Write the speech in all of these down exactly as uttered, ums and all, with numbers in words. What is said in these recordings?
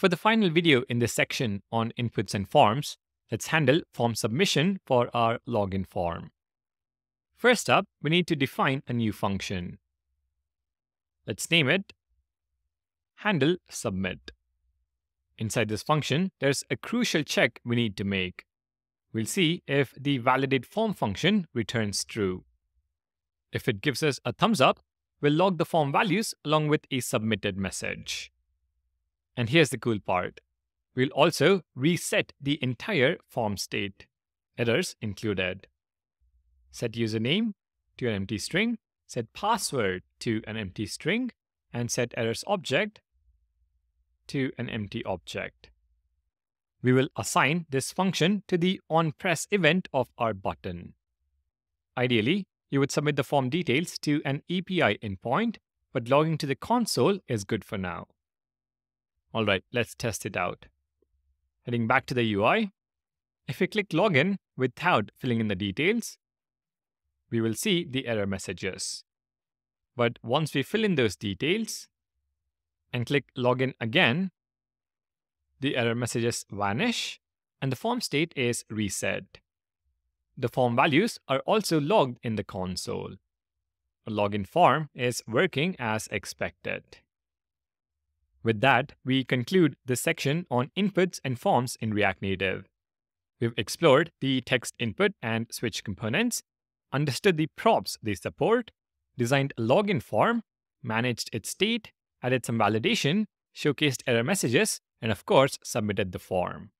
For the final video in this section on inputs and forms, let's handle form submission for our login form. First up, we need to define a new function. Let's name it handle submit. Inside this function, there's a crucial check we need to make. We'll see if the validate form function returns true. If it gives us a thumbs up, we'll log the form values along with a submitted message. And here's the cool part. We'll also reset the entire form state, errors included. Set username to an empty string, set password to an empty string, and set errors object to an empty object. We will assign this function to the onPress event of our button. Ideally, you would submit the form details to an A P I endpoint, but logging to the console is good for now. All right, let's test it out. Heading back to the U I, if we click login without filling in the details, we will see the error messages. But once we fill in those details and click login again, the error messages vanish and the form state is reset. The form values are also logged in the console. A login form is working as expected. With that, we conclude this section on inputs and forms in React Native. We've explored the text input and switch components, understood the props they support, designed a login form, managed its state, added some validation, showcased error messages, and of course, submitted the form.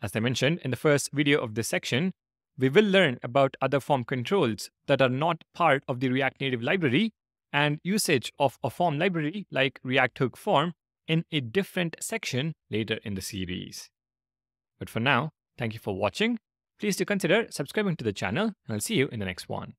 As I mentioned in the first video of this section, we will learn about other form controls that are not part of the React Native library and usage of a form library like React Hook Form in a different section later in the series. But for now, thank you for watching. Please do consider subscribing to the channel, and I'll see you in the next one.